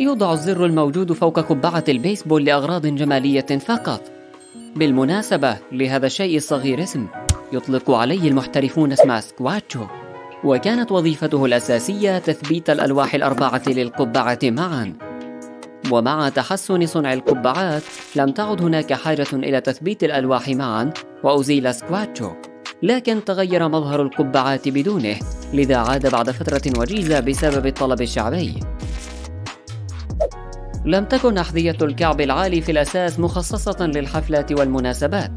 يوضع الزر الموجود فوق قبعة البيسبول لأغراض جمالية فقط. بالمناسبة لهذا الشيء الصغير اسم يطلق عليه المحترفون اسم سكواتشو، وكانت وظيفته الأساسية تثبيت الألواح الأربعة للقبعة معا. ومع تحسن صنع القبعات لم تعد هناك حاجة إلى تثبيت الألواح معا، وأزيل سكواتشو، لكن تغير مظهر القبعات بدونه، لذا عاد بعد فترة وجيزة بسبب الطلب الشعبي. لم تكن أحذية الكعب العالي في الأساس مخصصة للحفلات والمناسبات.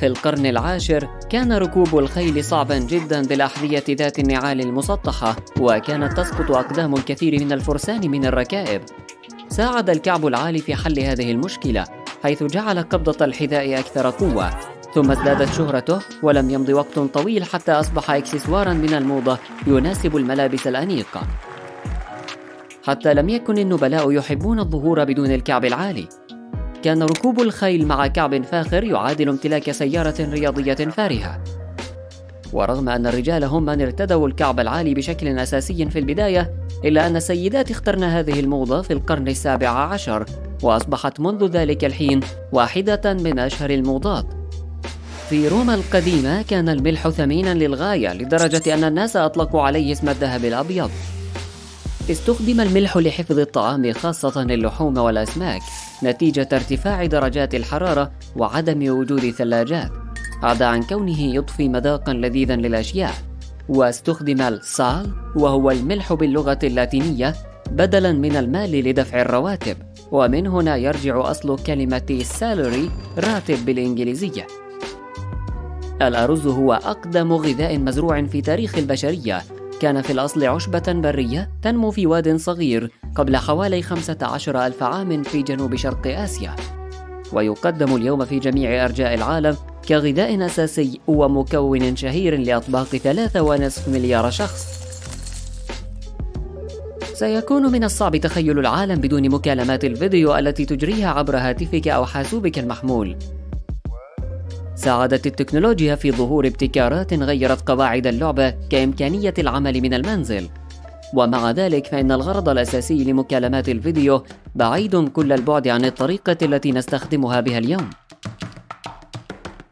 في القرن العاشر كان ركوب الخيل صعبا جدا بالأحذية ذات النعال المسطحة، وكانت تسقط أقدام الكثير من الفرسان من الركائب. ساعد الكعب العالي في حل هذه المشكلة، حيث جعل قبضة الحذاء أكثر قوة، ثم ازدادت شهرته، ولم يمض وقت طويل حتى أصبح إكسسوارا من الموضة يناسب الملابس الأنيقة. حتى لم يكن النبلاء يحبون الظهور بدون الكعب العالي. كان ركوب الخيل مع كعب فاخر يعادل امتلاك سيارة رياضية فارهة. ورغم أن الرجال هم من ارتدوا الكعب العالي بشكل أساسي في البداية، إلا أن السيدات اخترن هذه الموضة في القرن السابع عشر، وأصبحت منذ ذلك الحين واحدة من أشهر الموضات. في روما القديمة كان الملح ثمينا للغاية، لدرجة أن الناس أطلقوا عليه اسم الذهب الأبيض. استخدم الملح لحفظ الطعام، خاصة اللحوم والأسماك، نتيجة ارتفاع درجات الحرارة وعدم وجود ثلاجات، عدا عن كونه يضفي مذاقا لذيذا للأشياء. واستخدم الصال، وهو الملح باللغة اللاتينية، بدلا من المال لدفع الرواتب، ومن هنا يرجع أصل كلمة salary راتب بالإنجليزية. الأرز هو أقدم غذاء مزروع في تاريخ البشرية، كان في الأصل عشبة برية تنمو في واد صغير قبل حوالي 15,000 عام في جنوب شرق آسيا، ويقدم اليوم في جميع أرجاء العالم كغذاء أساسي ومكون شهير لأطباق 3.5 مليار شخص. سيكون من الصعب تخيل العالم بدون مكالمات الفيديو التي تجريها عبر هاتفك أو حاسوبك المحمول. ساعدت التكنولوجيا في ظهور ابتكارات غيرت قواعد اللعبة كإمكانية العمل من المنزل، ومع ذلك فإن الغرض الأساسي لمكالمات الفيديو بعيد كل البعد عن الطريقة التي نستخدمها بها اليوم.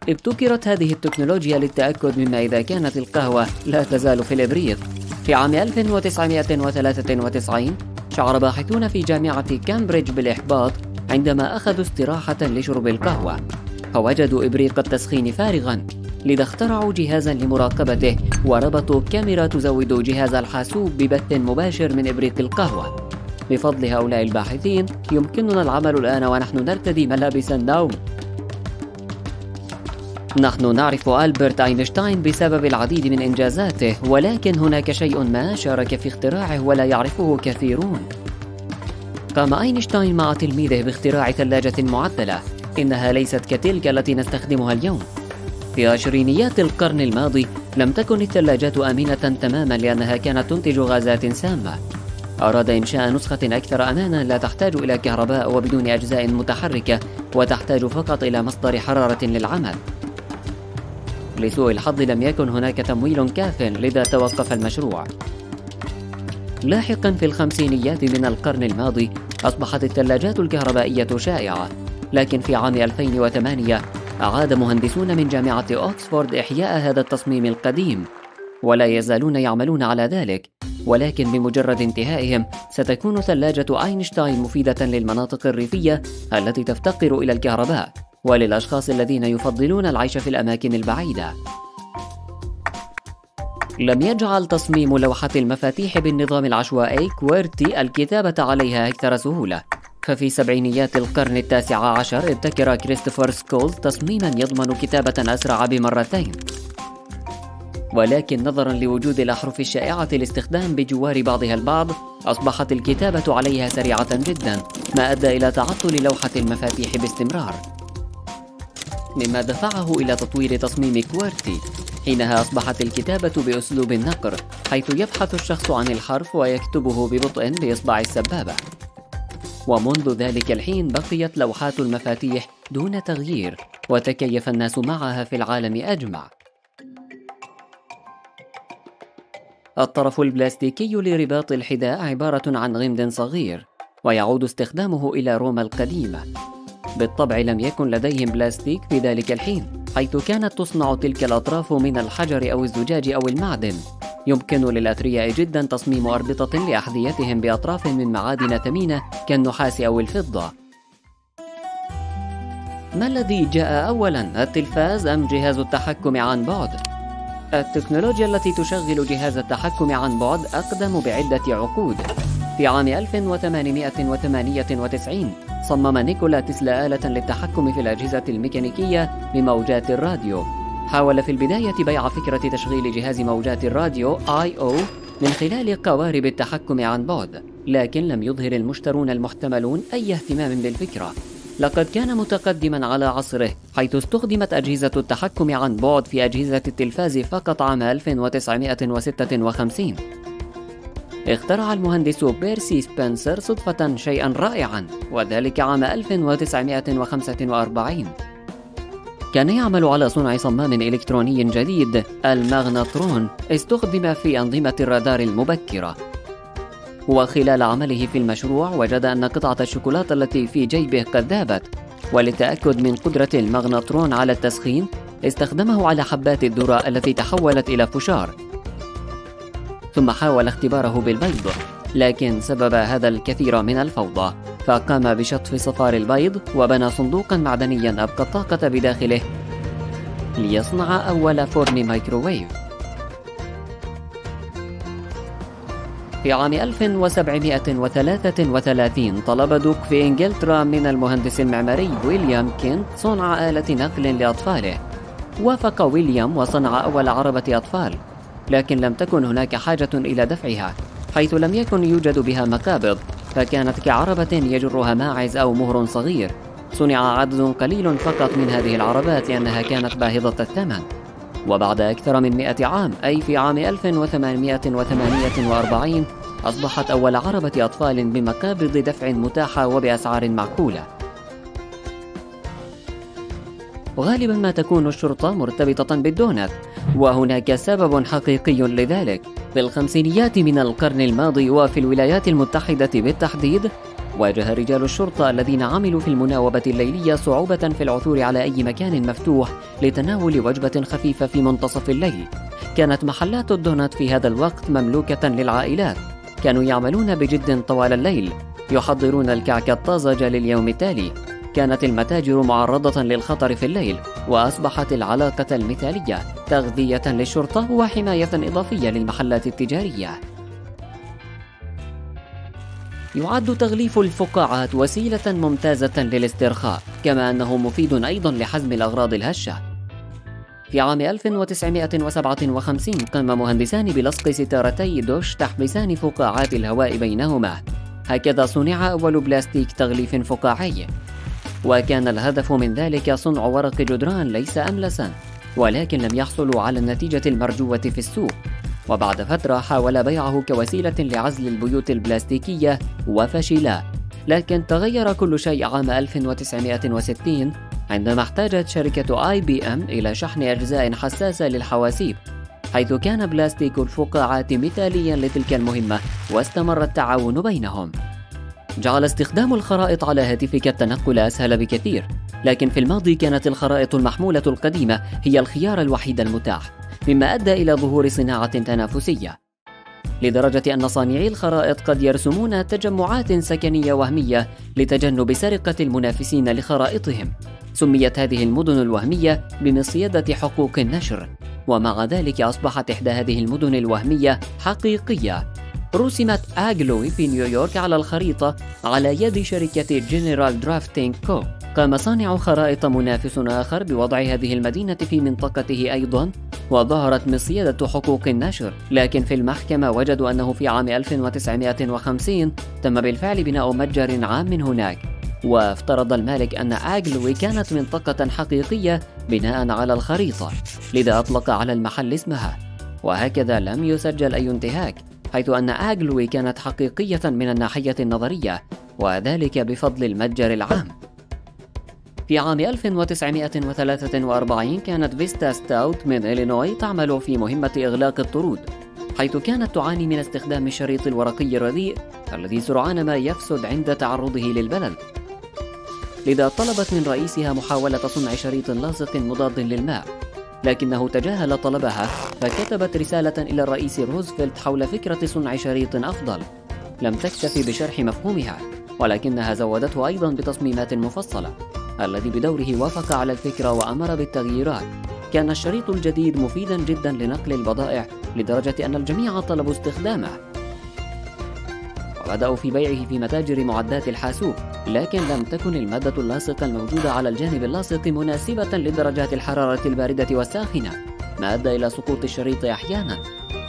ابتكرت هذه التكنولوجيا للتأكد مما إذا كانت القهوة لا تزال في الإبريق. في عام 1993 شعر باحثون في جامعة كامبريدج بالإحباط عندما أخذوا استراحة لشرب القهوة، فوجدوا إبريق التسخين فارغاً، لذا اخترعوا جهازاً لمراقبته، وربطوا كاميرا تزود جهاز الحاسوب ببث مباشر من إبريق القهوة. بفضل هؤلاء الباحثين يمكننا العمل الآن ونحن نرتدي ملابس النوم. نحن نعرف ألبرت أينشتاين بسبب العديد من إنجازاته، ولكن هناك شيء ما شارك في اختراعه ولا يعرفه كثيرون. قام أينشتاين مع تلميذه باختراع ثلاجة معدلة، إنها ليست كتلك التي نستخدمها اليوم. في عشرينيات القرن الماضي لم تكن الثلاجات آمنة تماما، لأنها كانت تنتج غازات سامة. أراد إنشاء نسخة أكثر أمانا لا تحتاج إلى كهرباء وبدون أجزاء متحركة، وتحتاج فقط إلى مصدر حرارة للعمل. لسوء الحظ لم يكن هناك تمويل كاف، لذا توقف المشروع. لاحقا في الخمسينيات من القرن الماضي أصبحت الثلاجات الكهربائية شائعة، لكن في عام 2008 أعاد مهندسون من جامعة أوكسفورد إحياء هذا التصميم القديم، ولا يزالون يعملون على ذلك، ولكن بمجرد انتهائهم ستكون ثلاجة أينشتاين مفيدة للمناطق الريفية التي تفتقر إلى الكهرباء، وللأشخاص الذين يفضلون العيش في الأماكن البعيدة. لم يجعل تصميم لوحة المفاتيح بالنظام العشوائي كويرتي الكتابة عليها أكثر سهولة، ففي سبعينيات القرن التاسع عشر ابتكر كريستوفر سكولز تصميما يضمن كتابة أسرع ب2 مرات، ولكن نظرا لوجود الأحرف الشائعة الاستخدام بجوار بعضها البعض أصبحت الكتابة عليها سريعة جدا، ما أدى إلى تعطل لوحة المفاتيح باستمرار، مما دفعه إلى تطوير تصميم كويرتي. حينها أصبحت الكتابة بأسلوب النقر، حيث يبحث الشخص عن الحرف ويكتبه ببطء بإصبع السبابة. ومنذ ذلك الحين بقيت لوحات المفاتيح دون تغيير، وتكيف الناس معها في العالم أجمع. الطرف البلاستيكي لرباط الحذاء عبارة عن غمد صغير، ويعود استخدامه إلى روما القديمة. بالطبع لم يكن لديهم بلاستيك في ذلك الحين، حيث كانت تصنع تلك الأطراف من الحجر أو الزجاج أو المعدن. يمكن للأثرياء جدا تصميم أربطة لأحذيتهم بأطراف من معادن ثمينة كالنحاس أو الفضة. ما الذي جاء أولا، التلفاز أم جهاز التحكم عن بعد؟ التكنولوجيا التي تشغل جهاز التحكم عن بعد أقدم بعدة عقود. في عام 1898 صمم نيكولا تسلا آلة للتحكم في الأجهزة الميكانيكية بموجات الراديو. حاول في البداية بيع فكرة تشغيل جهاز موجات الراديو I/O من خلال قوارب التحكم عن بعد، لكن لم يظهر المشترون المحتملون أي اهتمام بالفكرة. لقد كان متقدما على عصره، حيث استخدمت أجهزة التحكم عن بعد في أجهزة التلفاز فقط عام 1956. اخترع المهندس بيرسي سبنسر صدفة شيئا رائعا، وذلك عام 1945. كان يعمل على صنع صمام إلكتروني جديد، المغناطرون، استخدم في أنظمة الرادار المبكرة. وخلال عمله في المشروع وجد أن قطعة الشوكولاتة التي في جيبه قد ذابت، وللتأكد من قدرة المغناطرون على التسخين استخدمه على حبات الذرة التي تحولت إلى فشار، ثم حاول اختباره بالبيض، لكن سبب هذا الكثير من الفوضى، فقام بشطف صفار البيض وبنى صندوقا معدنيا أبقى الطاقة بداخله ليصنع أول فرن مايكروويف. في عام 1733 طلب دوك في إنجلترا من المهندس المعماري ويليام كينت صنع آلة نقل لأطفاله. وافق ويليام وصنع أول عربة أطفال، لكن لم تكن هناك حاجة إلى دفعها، حيث لم يكن يوجد بها مقابض، فكانت كعربة يجرها ماعز أو مهر صغير. صنع عدد قليل فقط من هذه العربات لأنها كانت باهظة الثمن. وبعد أكثر من 100 عام، أي في عام 1848، أصبحت أول عربة أطفال بمقابض دفع متاحة وبأسعار معقولة. غالبا ما تكون الشرطة مرتبطة بالدونات، وهناك سبب حقيقي لذلك. في الخمسينيات من القرن الماضي وفي الولايات المتحدة بالتحديد، واجه رجال الشرطة الذين عملوا في المناوبة الليلية صعوبة في العثور على أي مكان مفتوح لتناول وجبة خفيفة في منتصف الليل. كانت محلات الدونات في هذا الوقت مملوكة للعائلات، كانوا يعملون بجد طوال الليل، يحضرون الكعك الطازج لليوم التالي. كانت المتاجر معرضة للخطر في الليل، وأصبحت العلاقة المثالية تغذية للشرطة وحماية إضافية للمحلات التجارية. يعد تغليف الفقاعات وسيلة ممتازة للاسترخاء، كما أنه مفيد أيضا لحزم الأغراض الهشة. في عام 1957 قام مهندسان بلصق ستارتي دوش تحبسان فقاعات الهواء بينهما، هكذا صنع أول بلاستيك تغليف فقاعي. وكان الهدف من ذلك صنع ورق جدران ليس أملسا، ولكن لم يحصلوا على النتيجة المرجوة في السوق. وبعد فترة حاول بيعه كوسيلة لعزل البيوت البلاستيكية وفشلا، لكن تغير كل شيء عام 1960 عندما احتاجت شركة IBM إلى شحن أجزاء حساسة للحواسيب، حيث كان بلاستيك الفقاعات مثاليا لتلك المهمة، واستمر التعاون بينهم. جعل استخدام الخرائط على هاتفك التنقل أسهل بكثير، لكن في الماضي كانت الخرائط المحمولة القديمة هي الخيار الوحيد المتاح، مما أدى إلى ظهور صناعة تنافسية، لدرجة أن صانعي الخرائط قد يرسمون تجمعات سكنية وهمية لتجنب سرقة المنافسين لخرائطهم. سميت هذه المدن الوهمية بمصيدة حقوق النشر، ومع ذلك أصبحت إحدى هذه المدن الوهمية حقيقية. رسمت آغلوي في نيويورك على الخريطة على يد شركة جنرال درافتينج كو. قام صانع خرائط منافس آخر بوضع هذه المدينة في منطقته أيضا، وظهرت مصيدة حقوق النشر، لكن في المحكمة وجدوا أنه في عام 1950 تم بالفعل بناء متجر عام من هناك، وافترض المالك أن آغلوي كانت منطقة حقيقية بناء على الخريطة، لذا أطلق على المحل اسمها، وهكذا لم يسجل أي انتهاك، حيث أن آغلوي كانت حقيقية من الناحية النظرية، وذلك بفضل المتجر العام. في عام 1943 كانت فيستا ستاوت من إلينوي تعمل في مهمة إغلاق الطرود، حيث كانت تعاني من استخدام الشريط الورقي الرديء الذي سرعان ما يفسد عند تعرضه للبلل. لذا طلبت من رئيسها محاولة صنع شريط لاصق مضاد للماء، لكنه تجاهل طلبها، فكتبت رسالة إلى الرئيس روزفلت حول فكرة صنع شريط أفضل. لم تكتفي بشرح مفهومها، ولكنها زودته أيضا بتصميمات مفصلة، الذي بدوره وافق على الفكرة وأمر بالتغييرات. كان الشريط الجديد مفيدا جدا لنقل البضائع، لدرجة أن الجميع طلبوا استخدامه وبدأوا في بيعه في متاجر معدات الحاسوب، لكن لم تكن المادة اللاصقة الموجودة على الجانب اللاصق مناسبة لدرجات الحرارة الباردة والساخنة، ما أدى إلى سقوط الشريط أحيانا.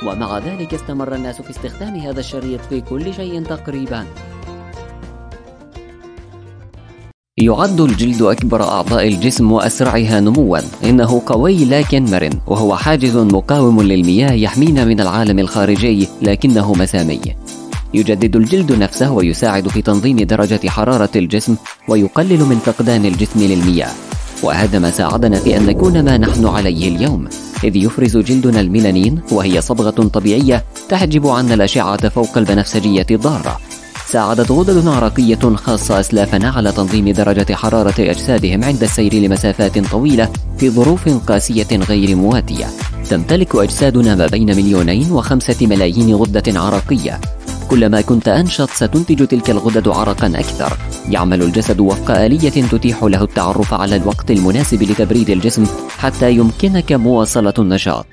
ومع ذلك استمر الناس في استخدام هذا الشريط في كل شيء تقريبا. يعد الجلد أكبر أعضاء الجسم وأسرعها نموا، إنه قوي لكن مرن، وهو حاجز مقاوم للمياه يحمينا من العالم الخارجي، لكنه مسامي. يجدد الجلد نفسه ويساعد في تنظيم درجة حرارة الجسم ويقلل من فقدان الجسم للمياه، وهذا ما ساعدنا في أن نكون ما نحن عليه اليوم، إذ يفرز جلدنا الميلانين، وهي صبغة طبيعية تحجب عنا الأشعة فوق البنفسجية الضارة. ساعدت غدد عرقية خاصة أسلافنا على تنظيم درجة حرارة أجسادهم عند السير لمسافات طويلة في ظروف قاسية غير مواتية. تمتلك أجسادنا ما بين 2 مليون و5 ملايين غدة عرقية، كلما كنت أنشط ستنتج تلك الغدد عرقا أكثر. يعمل الجسد وفق آلية تتيح له التعرف على الوقت المناسب لتبريد الجسم حتى يمكنك مواصلة النشاط.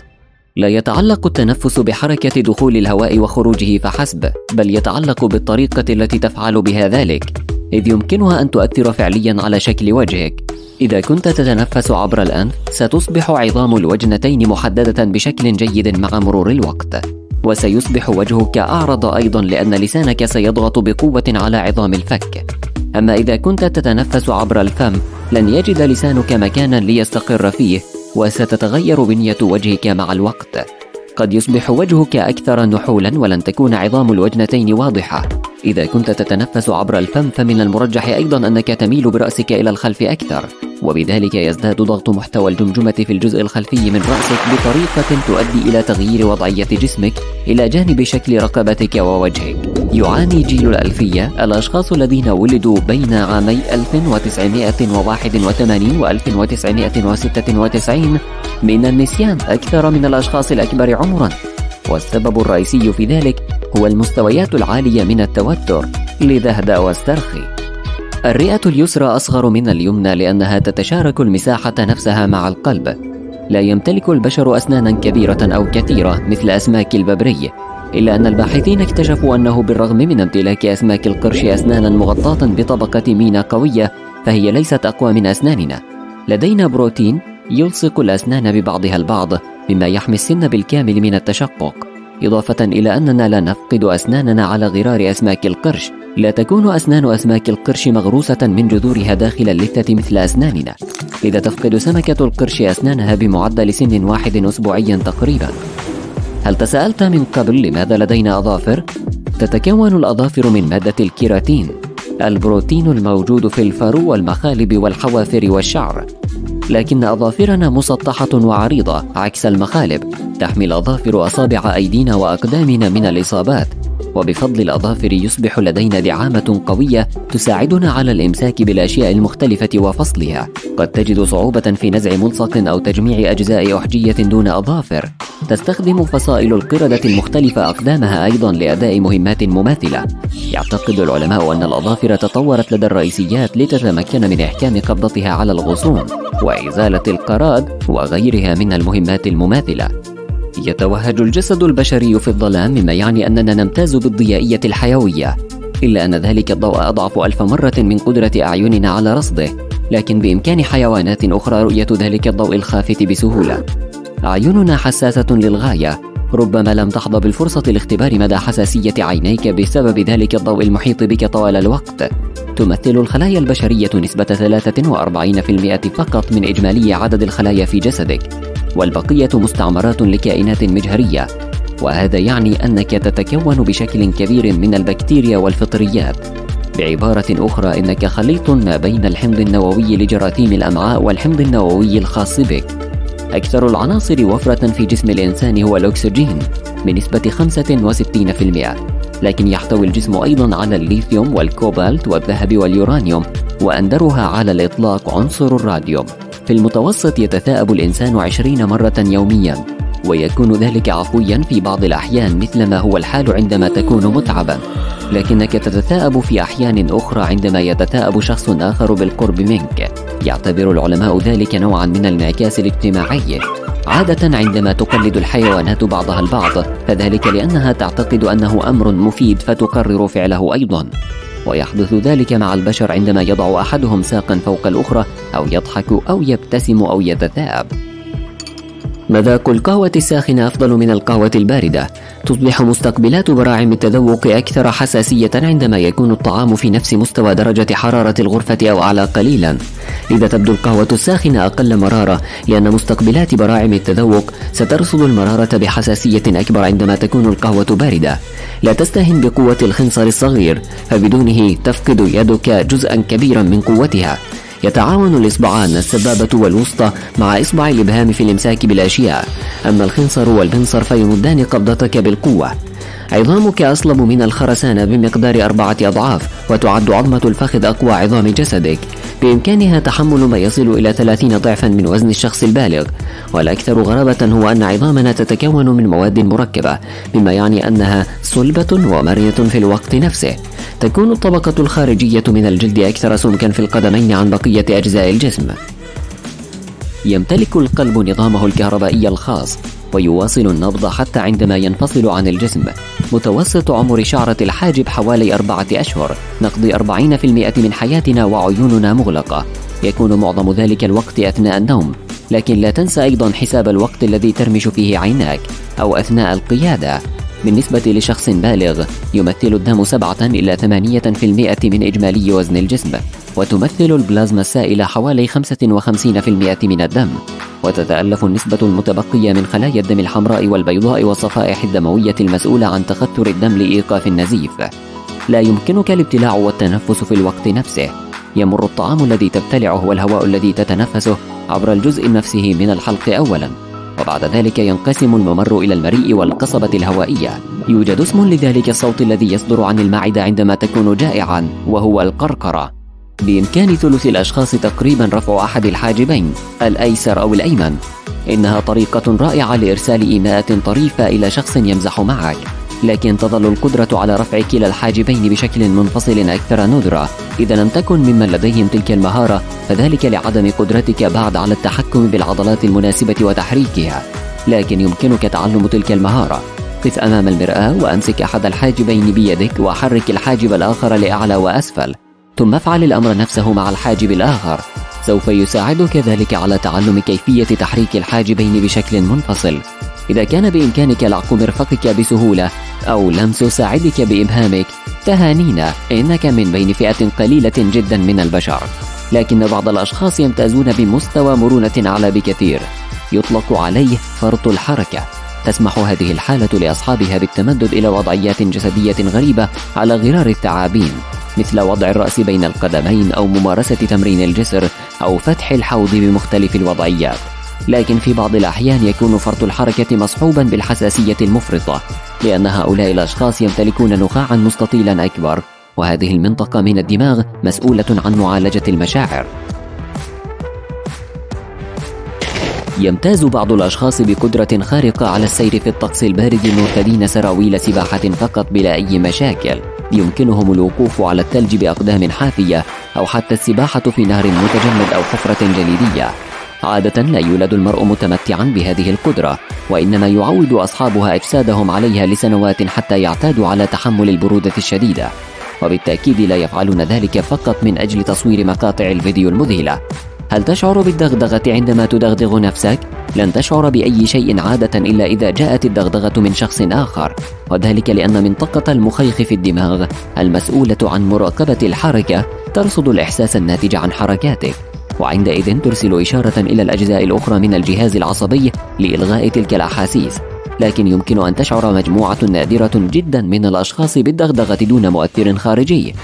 لا يتعلق التنفس بحركة دخول الهواء وخروجه فحسب، بل يتعلق بالطريقة التي تفعل بها ذلك، إذ يمكنها أن تؤثر فعليا على شكل وجهك. إذا كنت تتنفس عبر الأنف ستصبح عظام الوجنتين محددة بشكل جيد مع مرور الوقت، وسيصبح وجهك أعرض أيضا لأن لسانك سيضغط بقوة على عظام الفك. أما إذا كنت تتنفس عبر الفم لن يجد لسانك مكانا ليستقر فيه، وستتغير بنية وجهك مع الوقت. قد يصبح وجهك أكثر نحولا ولن تكون عظام الوجنتين واضحة. إذا كنت تتنفس عبر الفم فمن المرجح أيضا أنك تميل برأسك إلى الخلف أكثر، وبذلك يزداد ضغط محتوى الجمجمة في الجزء الخلفي من رأسك بطريقة تؤدي إلى تغيير وضعية جسمك إلى جانب شكل رقبتك ووجهك. يعاني جيل الألفية، الأشخاص الذين ولدوا بين عامي 1981 و 1996، من النسيان أكثر من الأشخاص الأكبر عمرا، والسبب الرئيسي في ذلك هو المستويات العالية من التوتر. لذا اهدأ واسترخي. الرئة اليسرى أصغر من اليمنى لأنها تتشارك المساحة نفسها مع القلب. لا يمتلك البشر أسنانا كبيرة أو كثيرة مثل أسماك الببري، إلا أن الباحثين اكتشفوا أنه بالرغم من امتلاك أسماك القرش أسنانا مغطاة بطبقة مينا قوية، فهي ليست أقوى من أسناننا. لدينا بروتين يلصق الأسنان ببعضها البعض، مما يحمي السن بالكامل من التشقق، إضافة إلى أننا لا نفقد أسناننا على غرار أسماك القرش. لا تكون أسنان أسماك القرش مغروسة من جذورها داخل اللثة مثل أسناننا، إذا تفقد سمكة القرش أسنانها بمعدل سن واحد أسبوعيا تقريبا. هل تساءلت من قبل لماذا لدينا أظافر؟ تتكون الأظافر من مادة الكيراتين، البروتين الموجود في الفرو والمخالب والحوافر والشعر، لكن أظافرنا مسطحة وعريضة عكس المخالب. تحمي الأظافر أصابع أيدينا وأقدامنا من الإصابات، وبفضل الأظافر يصبح لدينا دعامة قوية تساعدنا على الإمساك بالأشياء المختلفة وفصلها. قد تجد صعوبة في نزع ملصق أو تجميع أجزاء أحجية دون أظافر. تستخدم فصائل القردة المختلفة أقدامها أيضا لأداء مهمات مماثلة. يعتقد العلماء أن الأظافر تطورت لدى الرئيسيات لتتمكن من إحكام قبضتها على الغصون وإزالة القراد وغيرها من المهمات المماثلة. يتوهج الجسد البشري في الظلام، مما يعني أننا نمتاز بالضيائية الحيوية، إلا أن ذلك الضوء أضعف 1000 مرة من قدرة أعيننا على رصده، لكن بإمكان حيوانات أخرى رؤية ذلك الضوء الخافت بسهولة. أعيننا حساسة للغاية، ربما لم تحظى بالفرصة لاختبار مدى حساسية عينيك بسبب ذلك الضوء المحيط بك طوال الوقت. تمثل الخلايا البشرية نسبة 43% فقط من إجمالي عدد الخلايا في جسدك، والبقية مستعمرات لكائنات مجهرية، وهذا يعني أنك تتكون بشكل كبير من البكتيريا والفطريات. بعبارة أخرى، إنك خليط ما بين الحمض النووي لجراثيم الأمعاء والحمض النووي الخاص بك. أكثر العناصر وفرة في جسم الإنسان هو الأكسجين بنسبة 65%، لكن يحتوي الجسم أيضا على الليثيوم والكوبالت والذهب واليورانيوم، وأندرها على الإطلاق عنصر الراديوم. في المتوسط يتثاءب الإنسان 20 مرة يوميا، ويكون ذلك عفويا في بعض الأحيان مثل ما هو الحال عندما تكون متعبا، لكنك تتثاءب في أحيان أخرى عندما يتثاءب شخص آخر بالقرب منك. يعتبر العلماء ذلك نوعا من الانعكاس الاجتماعي، عادة عندما تقلد الحيوانات بعضها البعض، فذلك لأنها تعتقد أنه أمر مفيد فتقرر فعله أيضا. ويحدث ذلك مع البشر عندما يضع أحدهم ساقا فوق الأخرى، أو يضحك أو يبتسم أو يتثاءب. مذاق القهوة الساخنة أفضل من القهوة الباردة. تصبح مستقبلات براعم التذوق أكثر حساسية عندما يكون الطعام في نفس مستوى درجة حرارة الغرفة أو أعلى قليلا، لذا تبدو القهوة الساخنة أقل مرارة، لأن مستقبلات براعم التذوق سترصد المرارة بحساسية أكبر عندما تكون القهوة باردة. لا تستهن بقوة الخنصر الصغير، فبدونه تفقد يدك جزءا كبيرا من قوتها. يتعاون الإصبعان السبابة والوسطى مع إصبع الإبهام في الإمساك بالأشياء، أما الخنصر والبنصر فيمدان قبضتك بالقوة. عظامك أصلب من الخرسانة بمقدار 4 أضعاف، وتعد عظمة الفخذ أقوى عظام جسدك، بإمكانها تحمل ما يصل إلى 30 ضعفا من وزن الشخص البالغ. والأكثر غرابة هو أن عظامنا تتكون من مواد مركبة، مما يعني أنها صلبة ومرنة في الوقت نفسه. تكون الطبقة الخارجية من الجلد أكثر سمكا في القدمين عن بقية أجزاء الجسم. يمتلك القلب نظامه الكهربائي الخاص، ويواصل النبض حتى عندما ينفصل عن الجسم. متوسط عمر شعرة الحاجب حوالي 4 أشهر. نقضي 40% من حياتنا وعيوننا مغلقة، يكون معظم ذلك الوقت أثناء النوم. لكن لا تنسى أيضا حساب الوقت الذي ترمش فيه عيناك أو أثناء القيادة. بالنسبة لشخص بالغ، يمثل الدم 7 إلى 8% من إجمالي وزن الجسم، وتمثل البلازما السائلة حوالي 55% من الدم، وتتألف النسبة المتبقية من خلايا الدم الحمراء والبيضاء والصفائح الدموية المسؤولة عن تخثر الدم لإيقاف النزيف. لا يمكنك الابتلاع والتنفس في الوقت نفسه. يمر الطعام الذي تبتلعه والهواء الذي تتنفسه عبر الجزء نفسه من الحلق أولاً، وبعد ذلك ينقسم الممر إلى المريء والقصبة الهوائية. يوجد اسم لذلك الصوت الذي يصدر عن المعدة عندما تكون جائعا، وهو القرقرة. بإمكان ثلث الأشخاص تقريبا رفع أحد الحاجبين، الأيسر أو الأيمن. إنها طريقة رائعة لإرسال إيماءات طريفة إلى شخص يمزح معك، لكن تظل القدرة على رفع كلا الحاجبين بشكل منفصل أكثر ندرة. إذا لم تكن ممن لديهم تلك المهارة، فذلك لعدم قدرتك بعد على التحكم بالعضلات المناسبة وتحريكها، لكن يمكنك تعلم تلك المهارة. قف أمام المرآة وأمسك أحد الحاجبين بيدك، وحرك الحاجب الآخر لأعلى وأسفل، ثم افعل الأمر نفسه مع الحاجب الآخر. سوف يساعدك ذلك على تعلم كيفية تحريك الحاجبين بشكل منفصل. إذا كان بإمكانك لعق مرفقك بسهولة أو لمس ساعدك بإبهامك، تهانينا، إنك من بين فئة قليلة جدا من البشر. لكن بعض الأشخاص يمتازون بمستوى مرونة أعلى بكثير، يطلق عليه فرط الحركة. تسمح هذه الحالة لأصحابها بالتمدد إلى وضعيات جسدية غريبة على غرار الثعابين، مثل وضع الرأس بين القدمين أو ممارسة تمرين الجسر أو فتح الحوض بمختلف الوضعيات. لكن في بعض الأحيان يكون فرط الحركة مصحوبا بالحساسية المفرطة، لأن هؤلاء الأشخاص يمتلكون نخاعا مستطيلا أكبر، وهذه المنطقة من الدماغ مسؤولة عن معالجة المشاعر. يمتاز بعض الأشخاص بقدرة خارقة على السير في الطقس البارد مرتدين سراويل سباحة فقط بلا أي مشاكل. يمكنهم الوقوف على الثلج بأقدام حافية، أو حتى السباحة في نهر متجمد أو حفرة جليدية. عادة لا يولد المرء متمتعا بهذه القدرة، وإنما يعود أصحابها أجسادهم عليها لسنوات حتى يعتادوا على تحمل البرودة الشديدة. وبالتأكيد لا يفعلون ذلك فقط من أجل تصوير مقاطع الفيديو المذهلة. هل تشعر بالدغدغة عندما تدغدغ نفسك؟ لن تشعر بأي شيء عادة إلا إذا جاءت الدغدغة من شخص آخر، وذلك لأن منطقة المخيخ في الدماغ المسؤولة عن مراقبة الحركة ترصد الإحساس الناتج عن حركاتك، وعندئذ ترسل إشارة إلى الأجزاء الأخرى من الجهاز العصبي لإلغاء تلك الأحاسيس. لكن يمكن أن تشعر مجموعة نادرة جدا من الأشخاص بالدغدغة دون مؤثر خارجي.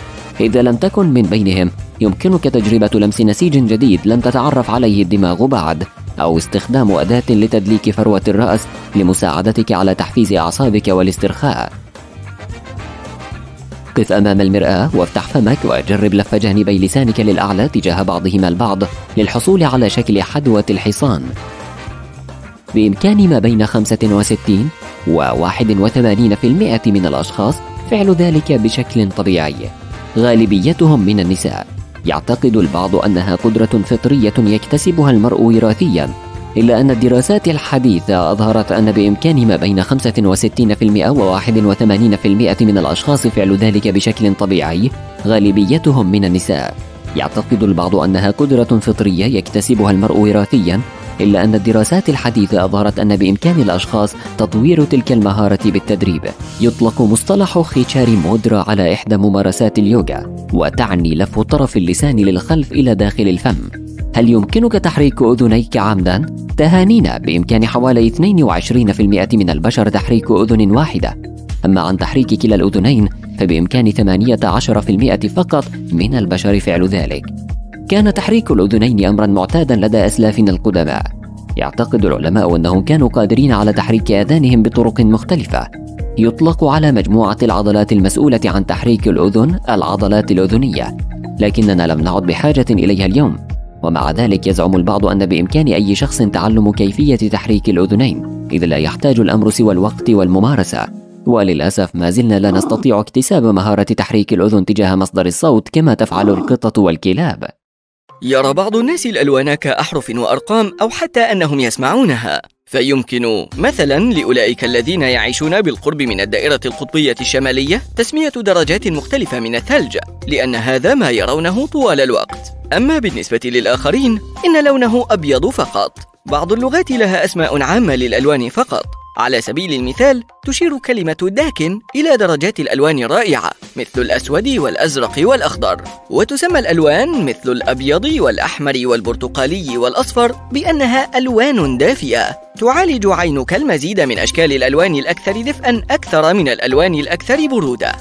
إذا لم تكن من بينهم، يمكنك تجربة لمس نسيج جديد لم تتعرف عليه الدماغ بعد، أو استخدام أداة لتدليك فروة الرأس لمساعدتك على تحفيز أعصابك والاسترخاء. قف أمام المرآة وافتح فمك وجرب لف جانبي لسانك للأعلى تجاه بعضهما البعض للحصول على شكل حدوة الحصان. بإمكان ما بين 65 و 81% من الأشخاص فعل ذلك بشكل طبيعي، غالبيتهم من النساء. يعتقد البعض أنها قدرة فطرية يكتسبها المرء وراثياً، إلا أن الدراسات الحديثة أظهرت أن بإمكان ما بين 65% و 81% من الأشخاص فعل ذلك بشكل طبيعي، غالبيتهم من النساء. يعتقد البعض أنها قدرة فطرية يكتسبها المرء وراثياً، إلا أن الدراسات الحديثة أظهرت أن بإمكان الأشخاص تطوير تلك المهارة بالتدريب. يطلق مصطلح خيتشاري مودرا على إحدى ممارسات اليوغا، وتعني لف طرف اللسان للخلف إلى داخل الفم. هل يمكنك تحريك أذنيك عمداً؟ تهانينا، بإمكان حوالي 22% من البشر تحريك أذن واحدة. أما عن تحريك كلا الأذنين فبإمكان 18% فقط من البشر فعل ذلك. كان تحريك الأذنين أمرا معتادا لدى أسلافنا القدماء. يعتقد العلماء أنهم كانوا قادرين على تحريك آذانهم بطرق مختلفة. يطلق على مجموعة العضلات المسؤولة عن تحريك الأذن العضلات الأذنية، لكننا لم نعد بحاجة إليها اليوم. ومع ذلك يزعم البعض أن بإمكان أي شخص تعلم كيفية تحريك الأذنين، إذ لا يحتاج الأمر سوى الوقت والممارسة. وللأسف ما زلنا لا نستطيع اكتساب مهارة تحريك الأذن تجاه مصدر الصوت كما تفعل القطط والكلاب. يرى بعض الناس الألوان كأحرف وأرقام أو حتى أنهم يسمعونها، فيمكن مثلا لأولئك الذين يعيشون بالقرب من الدائرة القطبية الشمالية تسمية درجات مختلفة من الثلج، لأن هذا ما يرونه طوال الوقت. أما بالنسبة للآخرين إن لونه أبيض فقط. بعض اللغات لها أسماء عامة للألوان فقط، على سبيل المثال تشير كلمة داكن إلى درجات الألوان الرائعة مثل الأسود والأزرق والأخضر، وتسمى الألوان مثل الأبيض والأحمر والبرتقالي والأصفر بأنها ألوان دافئة. تعالج عينك المزيد من أشكال الألوان الأكثر دفئاً أكثر من الألوان الأكثر برودة.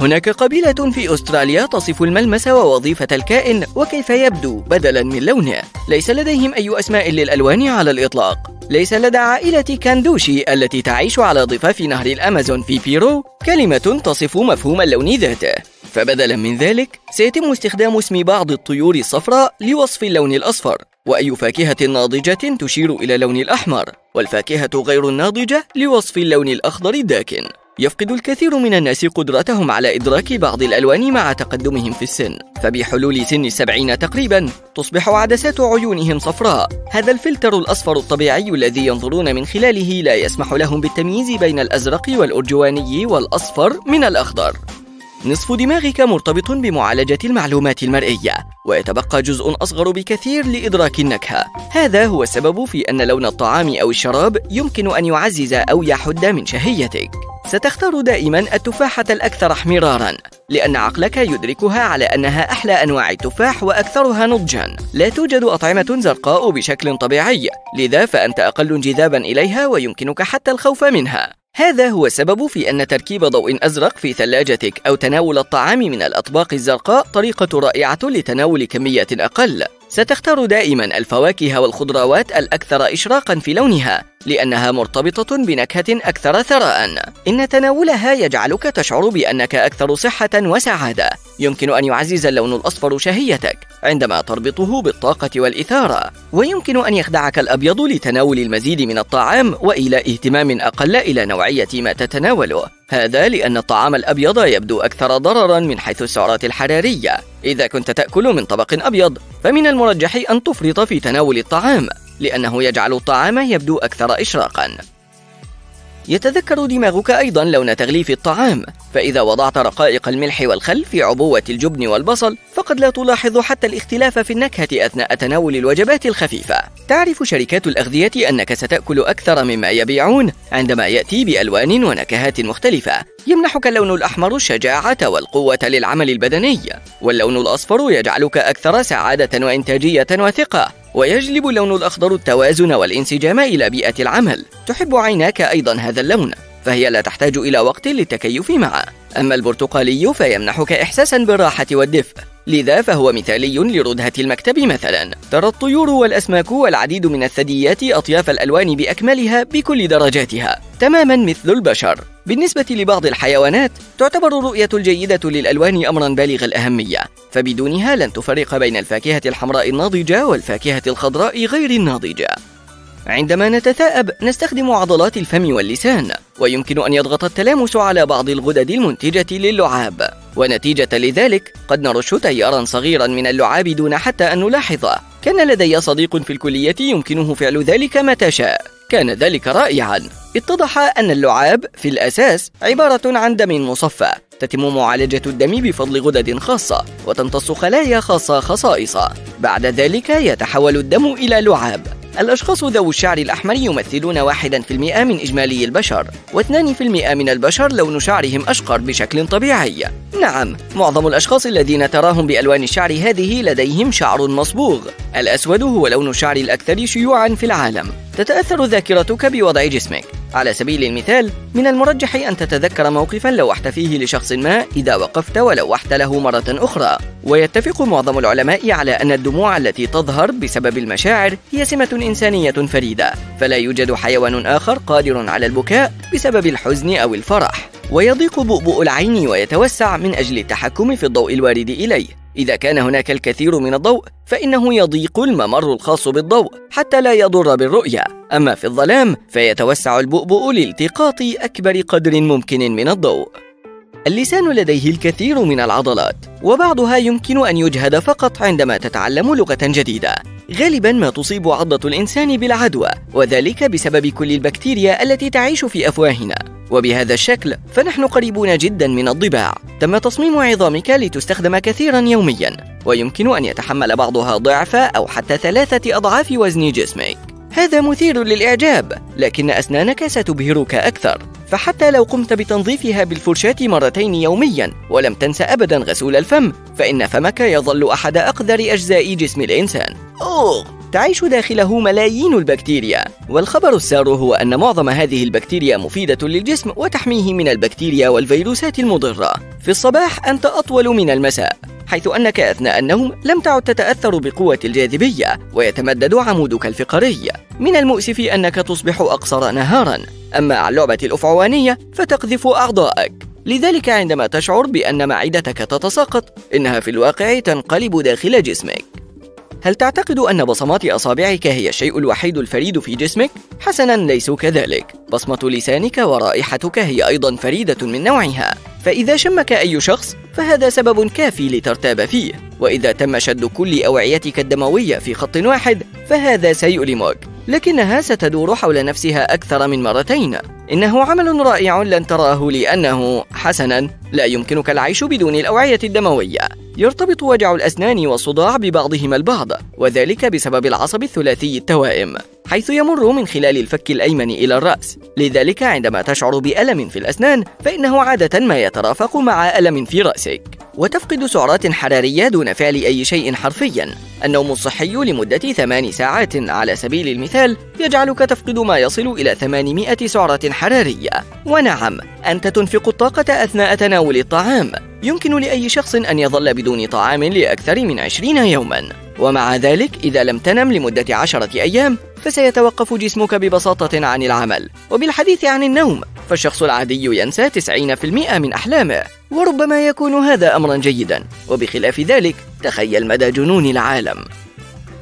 هناك قبيلة في أستراليا تصف الملمس ووظيفة الكائن وكيف يبدو بدلاً من لونه. ليس لديهم أي أسماء للألوان على الإطلاق. ليس لدى عائلة كاندوشي التي تعيش على ضفاف نهر الأمازون في بيرو كلمة تصف مفهوم اللون ذاته، فبدلا من ذلك سيتم استخدام اسم بعض الطيور الصفراء لوصف اللون الأصفر، وأي فاكهة ناضجة تشير إلى اللون الأحمر، والفاكهة غير الناضجة لوصف اللون الأخضر الداكن. يفقد الكثير من الناس قدرتهم على إدراك بعض الألوان مع تقدمهم في السن، فبحلول سن 70 تقريبا تصبح عدسات عيونهم صفراء. هذا الفلتر الأصفر الطبيعي الذي ينظرون من خلاله لا يسمح لهم بالتمييز بين الأزرق والأرجواني والأصفر من الأخضر. نصف دماغك مرتبط بمعالجة المعلومات المرئية، ويتبقى جزء أصغر بكثير لإدراك النكهة. هذا هو السبب في أن لون الطعام أو الشراب يمكن أن يعزز أو يحد من شهيتك. ستختار دائما التفاحة الأكثر احمرارا، لأن عقلك يدركها على أنها أحلى أنواع التفاح وأكثرها نضجا. لا توجد أطعمة زرقاء بشكل طبيعي، لذا فأنت أقل انجذابا إليها ويمكنك حتى الخوف منها. هذا هو السبب في أن تركيب ضوء أزرق في ثلاجتك أو تناول الطعام من الأطباق الزرقاء طريقة رائعة لتناول كمية أقل. ستختار دائما الفواكه والخضروات الأكثر إشراقا في لونها، لأنها مرتبطة بنكهة أكثر ثراء. إن تناولها يجعلك تشعر بأنك أكثر صحة وسعادة. يمكن أن يعزز اللون الأصفر شهيتك عندما تربطه بالطاقة والإثارة، ويمكن أن يخدعك الأبيض لتناول المزيد من الطعام وإلى اهتمام أقل إلى نوعية ما تتناوله. هذا لأن الطعام الأبيض يبدو أكثر ضرراً من حيث السعرات الحرارية. إذا كنت تأكل من طبق أبيض فمن المرجح أن تفرط في تناول الطعام، لأنه يجعل الطعام يبدو أكثر إشراقاً. يتذكر دماغك أيضاً لون تغليف الطعام، فإذا وضعت رقائق الملح والخل في عبوة الجبن والبصل فقد لا تلاحظ حتى الاختلاف في النكهة أثناء تناول الوجبات الخفيفة. تعرف شركات الأغذية أنك ستأكل أكثر مما يبيعون عندما يأتي بألوان ونكهات مختلفة. يمنحك اللون الأحمر الشجاعة والقوة للعمل البدني، واللون الأصفر يجعلك أكثر سعادة وإنتاجية وثقة، ويجلب اللون الأخضر التوازن والانسجام إلى بيئة العمل. تحب عيناك أيضا هذا اللون، فهي لا تحتاج إلى وقت للتكيف معه. أما البرتقالي فيمنحك إحساسا بالراحة والدفء، لذا فهو مثالي لردهة المكتب مثلا. ترى الطيور والأسماك والعديد من الثدييات أطياف الألوان بأكملها بكل درجاتها، تماما مثل البشر. بالنسبة لبعض الحيوانات تعتبر الرؤية الجيدة للألوان أمرا بالغ الأهمية، فبدونها لن تفرق بين الفاكهة الحمراء الناضجة والفاكهة الخضراء غير الناضجة. عندما نتثاءب نستخدم عضلات الفم واللسان، ويمكن أن يضغط التلامس على بعض الغدد المنتجة للعاب، ونتيجة لذلك قد نرش تيارا صغيرا من اللعاب دون حتى أن نلاحظه. كان لدي صديق في الكلية يمكنه فعل ذلك متى شاء، كان ذلك رائعا. اتضح أن اللعاب في الأساس عبارة عن دم مصفى، تتم معالجة الدم بفضل غدد خاصة وتمتص خلايا خاصة خصائصه، بعد ذلك يتحول الدم إلى لعاب. الأشخاص ذوي الشعر الأحمر يمثلون 1% من إجمالي البشر، و2% من البشر لون شعرهم أشقر بشكل طبيعي. نعم، معظم الأشخاص الذين تراهم بألوان الشعر هذه لديهم شعر مصبوغ. الأسود هو لون الشعر الأكثر شيوعا في العالم. تتأثر ذاكرتك بوضع جسمك. على سبيل المثال، من المرجح أن تتذكر موقفا لوحت فيه لشخص ما إذا وقفت ولوحت له مرة أخرى. ويتفق معظم العلماء على أن الدموع التي تظهر بسبب المشاعر هي سمة إنسانية فريدة، فلا يوجد حيوان آخر قادر على البكاء بسبب الحزن أو الفرح. ويضيق بؤبؤ العين ويتوسع من أجل التحكم في الضوء الوارد إليه. إذا كان هناك الكثير من الضوء فإنه يضيق الممر الخاص بالضوء حتى لا يضر بالرؤية، أما في الظلام فيتوسع البؤبؤ لالتقاط أكبر قدر ممكن من الضوء. اللسان لديه الكثير من العضلات، وبعضها يمكن أن يجهد فقط عندما تتعلم لغة جديدة. غالبا ما تصيب عضة الإنسان بالعدوى، وذلك بسبب كل البكتيريا التي تعيش في أفواهنا، وبهذا الشكل فنحن قريبون جدا من الضباع. تم تصميم عظامك لتستخدم كثيرا يوميا، ويمكن أن يتحمل بعضها ضعف أو حتى 3 أضعاف وزن جسمك. هذا مثير للإعجاب، لكن أسنانك ستبهرك أكثر، فحتى لو قمت بتنظيفها بالفرشاة 2 مرات يوميا ولم تنس أبدا غسول الفم، فإن فمك يظل أحد أقذر أجزاء جسم الإنسان. تعيش داخله ملايين البكتيريا، والخبر السار هو أن معظم هذه البكتيريا مفيدة للجسم وتحميه من البكتيريا والفيروسات المضرة. في الصباح أنت أطول من المساء، حيث أنك أثناء النوم لم تعد تتأثر بقوة الجاذبية ويتمدد عمودك الفقري. من المؤسف أنك تصبح أقصر نهارا. أما عن لعبة الأفعوانية فتقذف أعضائك، لذلك عندما تشعر بأن معدتك تتساقط إنها في الواقع تنقلب داخل جسمك. هل تعتقد أن بصمات أصابعك هي الشيء الوحيد الفريد في جسمك؟ حسناً، ليسوا كذلك. بصمة لسانك ورائحتك هي أيضاً فريدة من نوعها، فإذا شمك أي شخص فهذا سبب كافي لترتاب فيه، وإذا تم شد كل أوعيتك الدموية في خط واحد فهذا سيؤلمك، لكنها ستدور حول نفسها أكثر من 2 مرات. إنه عمل رائع لن تراه لأنه، حسناً، لا يمكنك العيش بدون الأوعية الدموية. يرتبط وجع الأسنان والصداع ببعضهما البعض، وذلك بسبب العصب الثلاثي التوائم، حيث يمر من خلال الفك الأيمن إلى الرأس. لذلك عندما تشعر بألم في الأسنان فإنه عادة ما يترافق مع ألم في رأسك. وتفقد سعرات حرارية دون فعل أي شيء حرفيا. النوم الصحي لمدة 8 ساعات على سبيل المثال يجعلك تفقد ما يصل إلى 800 سعرة حرارية. ونعم، أنت تنفق الطاقة أثناء تناول الطعام. يمكن لأي شخص أن يظل بدون طعام لأكثر من 20 يوما، ومع ذلك إذا لم تنم لمدة 10 أيام فسيتوقف جسمك ببساطة عن العمل. وبالحديث عن النوم، فالشخص العادي ينسى 90% من أحلامه، وربما يكون هذا أمرا جيدا، وبخلاف ذلك تخيل مدى جنون العالم.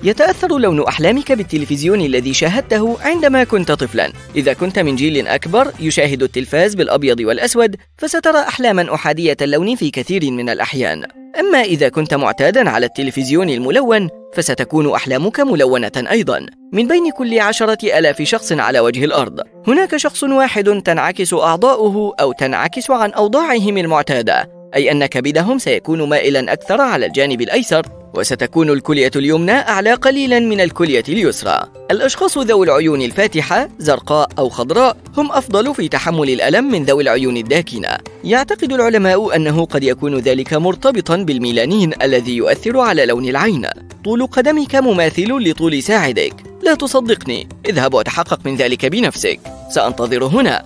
يتأثر لون أحلامك بالتلفزيون الذي شاهدته عندما كنت طفلا. إذا كنت من جيل أكبر يشاهد التلفاز بالأبيض والأسود فسترى أحلاما أحادية اللون في كثير من الأحيان. أما إذا كنت معتادا على التلفزيون الملون فستكون أحلامك ملونة أيضا. من بين كل 10,000 شخص على وجه الأرض هناك شخص واحد تنعكس أعضاؤه أو تنعكس عن أوضاعهم المعتادة، أي أن كبدهم سيكون مائلا أكثر على الجانب الأيسر، وستكون الكلية اليمنى أعلى قليلا من الكلية اليسرى. الأشخاص ذوي العيون الفاتحة زرقاء أو خضراء هم أفضل في تحمل الألم من ذوي العيون الداكنة. يعتقد العلماء أنه قد يكون ذلك مرتبطا بالميلانين الذي يؤثر على لون العين. طول قدمك مماثل لطول ساعدك، لا لا تصدقني، اذهب وتحقق من ذلك بنفسك. سأنتظر هنا.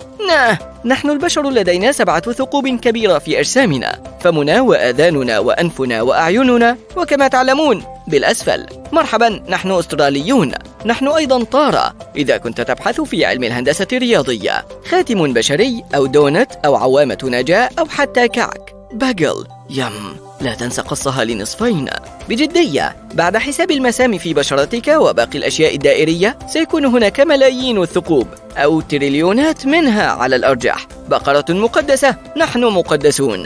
نحن البشر لدينا 7 ثقوب كبيرة في أجسامنا، فمنا وآذاننا وأنفنا وأعيننا، وكما تعلمون بالأسفل. مرحبا، نحن أستراليون، نحن أيضا طارة. إذا كنت تبحث في علم الهندسة الرياضية، خاتم بشري أو دونت أو عوامة نجاة أو حتى كعك باجل. لا تنسى قصها لنصفين. بجدية، بعد حساب المسام في بشرتك وباقي الأشياء الدائرية، سيكون هناك ملايين الثقوب أو تريليونات منها على الأرجح. بقرة مقدسة، نحن مقدسون.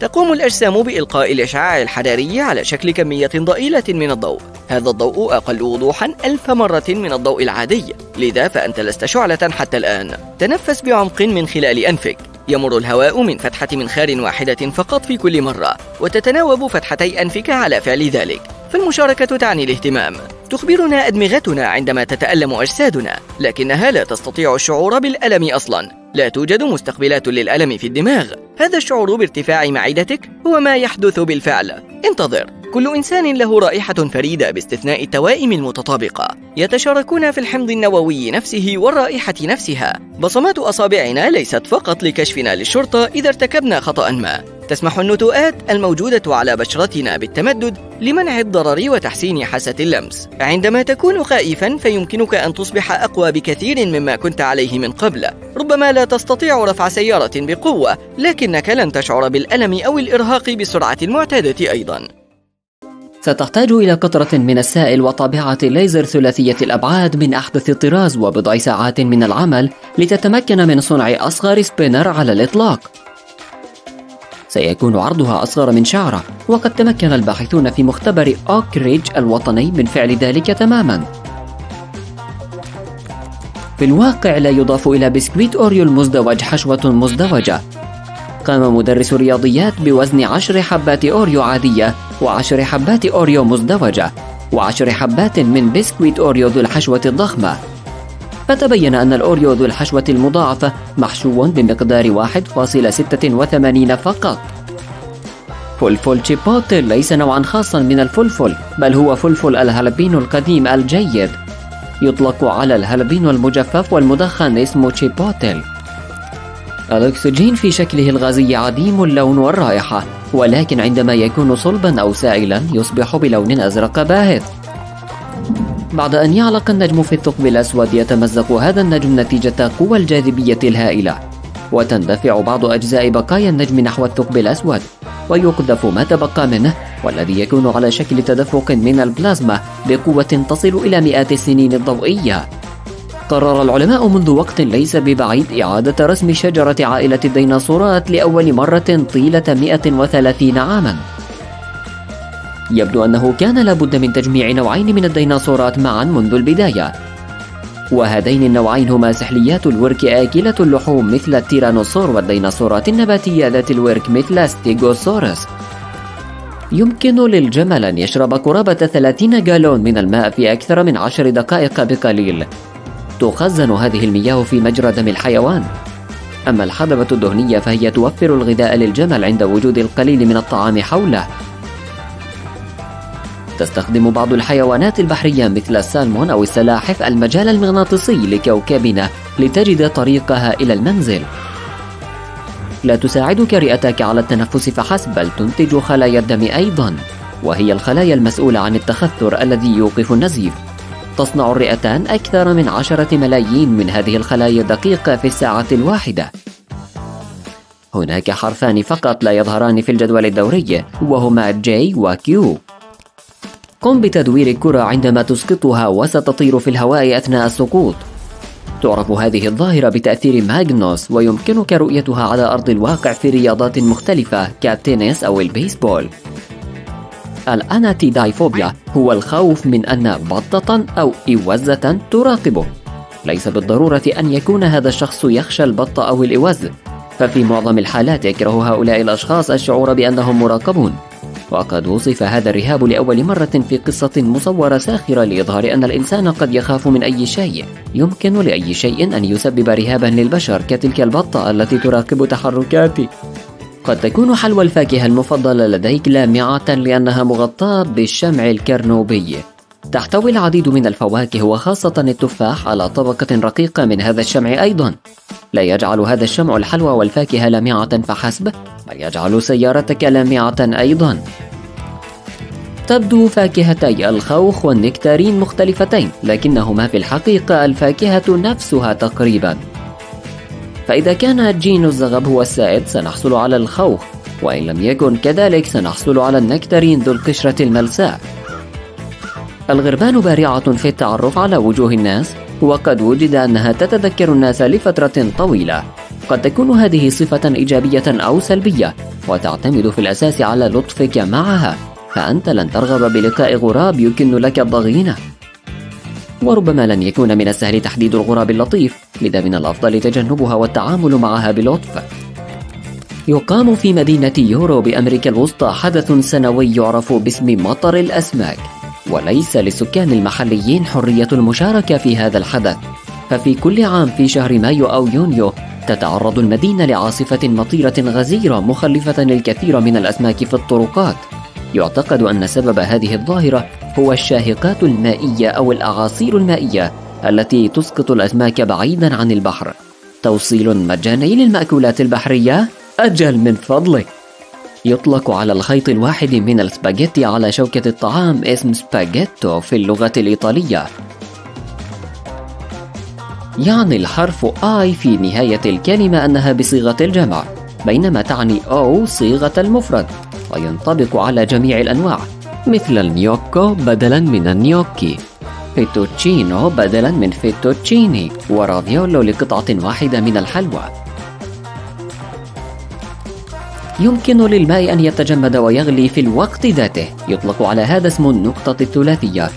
تقوم الأجسام بإلقاء الإشعاع الحراري على شكل كمية ضئيلة من الضوء. هذا الضوء أقل وضوحاً 1000 مرة من الضوء العادي، لذا فأنت لست شعلة حتى الآن. تنفس بعمق من خلال أنفك. يمر الهواء من فتحة منخار واحدة فقط في كل مرة، وتتناوب فتحتي أنفك على فعل ذلك. فالمشاركة تعني الاهتمام. تخبرنا أدمغتنا عندما تتألم أجسادنا، لكنها لا تستطيع الشعور بالألم أصلاً. لا توجد مستقبلات للألم في الدماغ. هذا الشعور بارتفاع معدتك هو ما يحدث بالفعل. انتظر. كل إنسان له رائحة فريدة باستثناء التوائم المتطابقة. يتشاركون في الحمض النووي نفسه والرائحة نفسها. بصمات أصابعنا ليست فقط لكشفنا للشرطة إذا ارتكبنا خطأ ما. تسمح النتوءات الموجودة على بشرتنا بالتمدد لمنع الضرر وتحسين حاسة اللمس. عندما تكون خائفاً فيمكنك أن تصبح أقوى بكثير مما كنت عليه من قبل. ربما لا تستطيع رفع سيارة بقوة، لكنك لن تشعر بالألم أو الإرهاق بسرعة المعتادة أيضاً. ستحتاج إلى كثرة من السائل وطابعة ليزر ثلاثية الأبعاد من أحدث الطراز وبضع ساعات من العمل لتتمكن من صنع أصغر سبينر على الإطلاق. سيكون عرضها أصغر من شعرة، وقد تمكن الباحثون في مختبر أوك ريدج الوطني من فعل ذلك تماما. في الواقع لا يضاف إلى بسكويت أوريو المزدوج حشوة مزدوجة. قام مدرس رياضيات بوزن 10 حبات أوريو عادية و10 حبات أوريو مزدوجة و10 حبات من بسكويت أوريو ذو الحشوة الضخمة، فتبين أن الأوريو ذو الحشوة المضاعفة محشو بمقدار 1.86 فقط. فلفل تشيبوتل ليس نوعا خاصا من الفلفل، بل هو فلفل الهالبينو القديم الجيد. يطلق على الهالبينو المجفف والمدخن اسمه تشيبوتل. الأكسجين في شكله الغازي عديم اللون والرائحة، ولكن عندما يكون صلبا أو سائلا يصبح بلون أزرق باهت. بعد أن يعلق النجم في الثقب الأسود، يتمزق هذا النجم نتيجة قوى الجاذبية الهائلة، وتندفع بعض أجزاء بقايا النجم نحو الثقب الأسود، ويقذف ما تبقى منه، والذي يكون على شكل تدفق من البلازما بقوة تصل إلى مئات السنين الضوئية. قرر العلماء منذ وقت ليس ببعيد إعادة رسم شجرة عائلة الديناصورات لأول مرة طيلة 130 عاماً. يبدو أنه كان لابد من تجميع نوعين من الديناصورات معاً منذ البداية، وهذين النوعين هما سحليات الورك آكلة اللحوم مثل التيرانوسور، والديناصورات النباتية ذات الورك مثل ستيغوسورس. يمكن للجمل أن يشرب قرابة 30 جالون من الماء في أكثر من 10 دقائق بقليل. تخزن هذه المياه في مجرى دم الحيوان. أما الحضبة الدهنية فهي توفر الغذاء للجمل عند وجود القليل من الطعام حوله. تستخدم بعض الحيوانات البحرية مثل السالمون أو السلاحف المجال المغناطيسي لكوكبنا لتجد طريقها إلى المنزل. لا تساعدك رئتك على التنفس فحسب، بل تنتج خلايا الدم أيضا، وهي الخلايا المسؤولة عن التخثر الذي يوقف النزيف. تصنع الرئتان أكثر من 10 ملايين من هذه الخلايا الدقيقة في الساعة الواحدة. هناك حرفان فقط لا يظهران في الجدول الدوري، وهما J و Q. قم بتدوير الكرة عندما تسقطها وستطير في الهواء أثناء السقوط. تعرف هذه الظاهرة بتأثير ماغنوس، ويمكنك رؤيتها على أرض الواقع في رياضات مختلفة كالتنس أو البيسبول. الأناتيدايفوبيا هو الخوف من أن بطة أو إوزة تراقبه. ليس بالضرورة أن يكون هذا الشخص يخشى البط أو الإوز، ففي معظم الحالات يكره هؤلاء الأشخاص الشعور بأنهم مراقبون. وقد وصف هذا الرهاب لأول مرة في قصة مصورة ساخرة لإظهار أن الإنسان قد يخاف من أي شيء. يمكن لأي شيء أن يسبب رهابا للبشر كتلك البطة التي تراقب تحركاتي. قد تكون حلوى الفاكهة المفضلة لديك لامعة لأنها مغطاة بالشمع الكرنوبي. تحتوي العديد من الفواكه وخاصة التفاح على طبقة رقيقة من هذا الشمع أيضا. لا يجعل هذا الشمع الحلوى والفاكهة لامعة فحسب، بل يجعل سيارتك لامعة أيضا. تبدو فاكهتي الخوخ والنكتارين مختلفتين، لكنهما في الحقيقة الفاكهة نفسها تقريبا. فإذا كان جين الزغب هو السائد سنحصل على الخوخ، وإن لم يكن كذلك سنحصل على النكتارين ذو القشرة الملساء. الغربان بارعة في التعرف على وجوه الناس، وقد وجد أنها تتذكر الناس لفترة طويلة. قد تكون هذه صفة إيجابية أو سلبية، وتعتمد في الأساس على لطفك معها، فأنت لن ترغب بلقاء غراب يكن لك الضغينة. وربما لن يكون من السهل تحديد الغراب اللطيف، لذا من الأفضل تجنبها والتعامل معها بلطف. يقام في مدينة يورو بأمريكا الوسطى حدث سنوي يعرف باسم مطر الأسماك، وليس للسكان المحليين حرية المشاركة في هذا الحدث. ففي كل عام في شهر مايو أو يونيو تتعرض المدينة لعاصفة مطيرة غزيرة مخلفة الكثير من الأسماك في الطرقات. يعتقد أن سبب هذه الظاهرة هو الشاهقات المائية أو الأعاصير المائية التي تسقط الأسماك بعيدا عن البحر. توصيل مجاني للمأكولات البحرية؟ أجل من فضلك. يطلق على الخيط الواحد من السباجيتي على شوكة الطعام اسم سباجيتو في اللغة الإيطالية. يعني الحرف آي في نهاية الكلمة أنها بصيغة الجمع، بينما تعني أو صيغة المفرد، وينطبق على جميع الأنواع، مثل النيوكو بدلا من النيوكي، فيتوتشينو بدلا من فيتوتشيني، ورافيولو لقطعة واحدة من الحلوى. يمكن للماء أن يتجمد ويغلي في الوقت ذاته، يطلق على هذا اسم النقطة الثلاثية.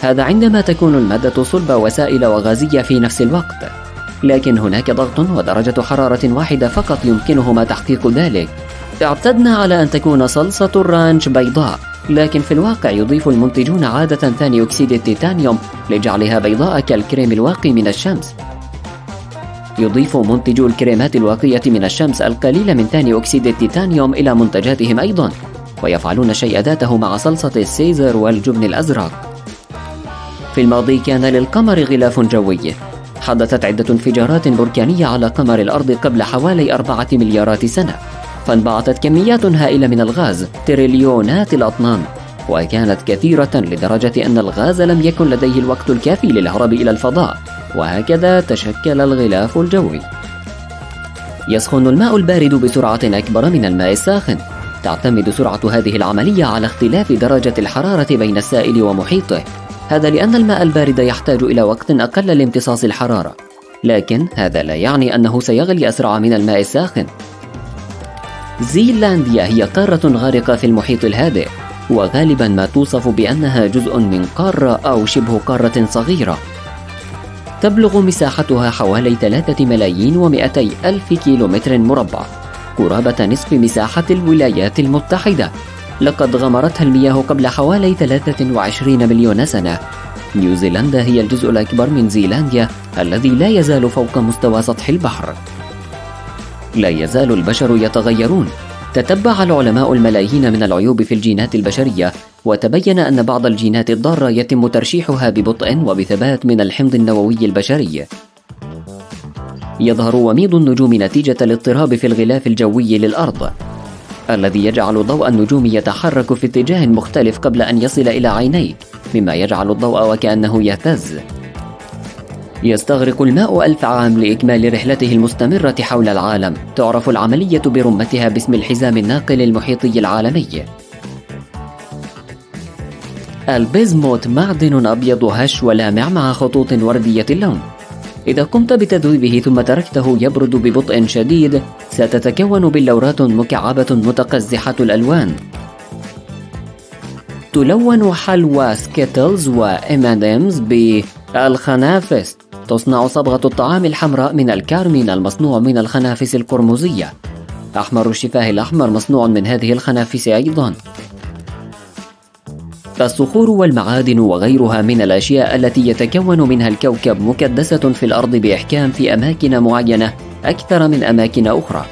هذا عندما تكون المادة صلبة وسائلة وغازية في نفس الوقت، لكن هناك ضغط ودرجة حرارة واحدة فقط يمكنهما تحقيق ذلك. اعتدنا على أن تكون صلصة الرانش بيضاء، لكن في الواقع يضيف المنتجون عادة ثاني أكسيد التيتانيوم لجعلها بيضاء كالكريم الواقي من الشمس. يضيف منتجو الكريمات الواقية من الشمس القليل من ثاني أكسيد التيتانيوم إلى منتجاتهم أيضا، ويفعلون الشيء ذاته مع صلصة السيزر والجبن الأزرق. في الماضي كان للقمر غلاف جوي، حدثت عدة انفجارات بركانية على قمر الأرض قبل حوالي 4 مليارات سنة، فانبعثت كميات هائلة من الغاز، تريليونات الأطنان، وكانت كثيرة لدرجة أن الغاز لم يكن لديه الوقت الكافي للهرب إلى الفضاء، وهكذا تشكل الغلاف الجوي. يسخن الماء البارد بسرعة أكبر من الماء الساخن. تعتمد سرعة هذه العملية على اختلاف درجة الحرارة بين السائل ومحيطه، هذا لأن الماء البارد يحتاج إلى وقت أقل لامتصاص الحرارة، لكن هذا لا يعني أنه سيغلي أسرع من الماء الساخن. زيلانديا هي قارة غارقة في المحيط الهادئ، وغالبا ما توصف بأنها جزء من قارة أو شبه قارة صغيرة. تبلغ مساحتها حوالي 3,200,000 كيلومتر مربع، قرابة نصف مساحة الولايات المتحدة. لقد غمرتها المياه قبل حوالي 23 مليون سنة. نيوزيلندا هي الجزء الأكبر من زيلانديا الذي لا يزال فوق مستوى سطح البحر. لا يزال البشر يتغيرون. تتبع العلماء الملايين من العيوب في الجينات البشرية، وتبين أن بعض الجينات الضارة يتم ترشيحها ببطء وبثبات من الحمض النووي البشري. يظهر وميض النجوم نتيجة الاضطراب في الغلاف الجوي للأرض، الذي يجعل ضوء النجوم يتحرك في اتجاه مختلف قبل أن يصل إلى عينيك، مما يجعل الضوء وكأنه يهتز. يستغرق الماء 1000 عام لإكمال رحلته المستمرة حول العالم. تعرف العملية برمتها باسم الحزام الناقل المحيطي العالمي. البيزموت معدن أبيض هش ولامع مع خطوط وردية اللون. إذا قمت بتذويبه ثم تركته يبرد ببطء شديد، ستتكون بلورات مكعبة متقزحة الألوان. تلون حلوى سكيتلز وإماديمز بالخنافس. تصنع صبغة الطعام الحمراء من الكارمين المصنوع من الخنافس القرمزية. أحمر الشفاه الأحمر مصنوع من هذه الخنافس أيضاً. الصخور والمعادن وغيرها من الأشياء التي يتكون منها الكوكب مكدسة في الأرض بإحكام في أماكن معينة أكثر من أماكن أخرى،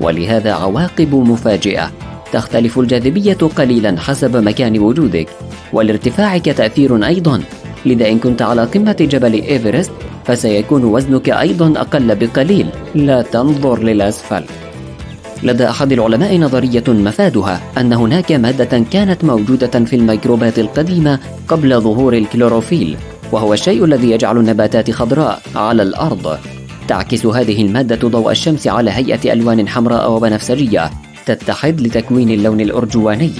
ولهذا عواقب مفاجئة. تختلف الجاذبية قليلا حسب مكان وجودك، ولارتفاعك تأثير أيضا، لذا إن كنت على قمة جبل إيفرست فسيكون وزنك أيضا أقل بقليل، لا تنظر للأسفل. لدى أحد العلماء نظرية مفادها أن هناك مادة كانت موجودة في الميكروبات القديمة قبل ظهور الكلوروفيل، وهو الشيء الذي يجعل النباتات خضراء على الأرض. تعكس هذه المادة ضوء الشمس على هيئة ألوان حمراء وبنفسجية تتحد لتكوين اللون الأرجواني.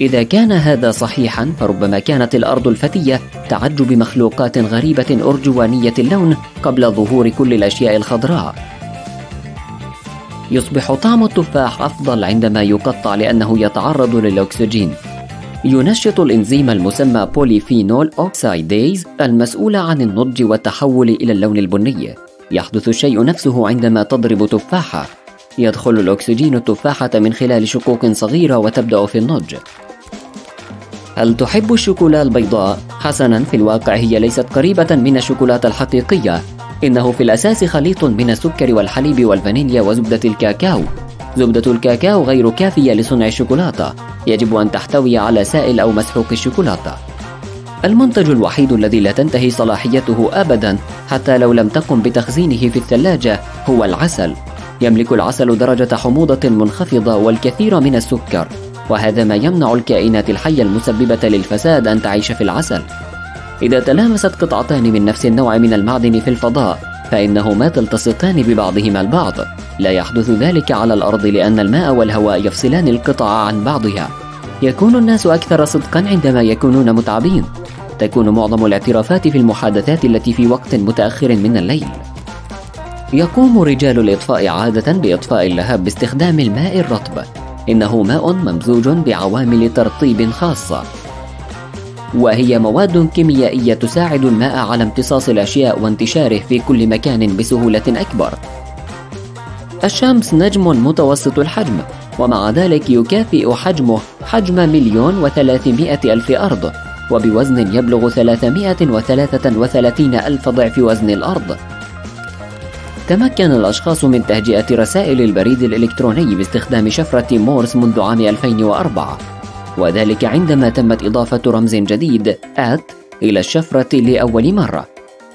إذا كان هذا صحيحا، فربما كانت الأرض الفتية تعج بمخلوقات غريبة أرجوانية اللون قبل ظهور كل الأشياء الخضراء. يصبح طعم التفاح أفضل عندما يقطع لأنه يتعرض للأكسجين. ينشط الإنزيم المسمى بوليفينول أوكسايديز المسؤول عن النضج والتحول إلى اللون البني. يحدث الشيء نفسه عندما تضرب تفاحة. يدخل الأكسجين التفاحة من خلال شقوق صغيرة وتبدأ في النضج. هل تحب الشوكولا البيضاء؟ حسنا، في الواقع هي ليست قريبة من الشوكولاتة الحقيقية، إنه في الأساس خليط من السكر والحليب والفانيليا وزبدة الكاكاو. زبدة الكاكاو غير كافية لصنع الشوكولاتة، يجب أن تحتوي على سائل أو مسحوق الشوكولاتة. المنتج الوحيد الذي لا تنتهي صلاحيته أبدا حتى لو لم تقم بتخزينه في الثلاجة هو العسل. يملك العسل درجة حموضة منخفضة والكثير من السكر، وهذا ما يمنع الكائنات الحية المسببة للفساد أن تعيش في العسل. إذا تلامست قطعتان من نفس النوع من المعدن في الفضاء فإنهما تلتصقان ببعضهما البعض. لا يحدث ذلك على الأرض لأن الماء والهواء يفصلان القطع عن بعضها. يكون الناس أكثر صدقا عندما يكونون متعبين. تكون معظم الاعترافات في المحادثات التي في وقت متأخر من الليل. يقوم رجال الإطفاء عادة بإطفاء اللهب باستخدام الماء الرطب، إنه ماء ممزوج بعوامل ترطيب خاصة، وهي مواد كيميائية تساعد الماء على امتصاص الأشياء وانتشاره في كل مكان بسهولة أكبر. الشمس نجم متوسط الحجم، ومع ذلك يكافئ حجمه حجم 1,300,000 أرض، وبوزن يبلغ 333,000 ضعف وزن الأرض. تمكن الأشخاص من تهجئة رسائل البريد الإلكتروني باستخدام شفرة مورس منذ عام 2004، وذلك عندما تمت إضافة رمز جديد إلى الشفرة لأول مرة.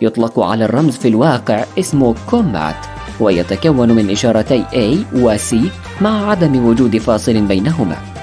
يطلق على الرمز في الواقع اسمه كومات، ويتكون من إشارتي A و C مع عدم وجود فاصل بينهما.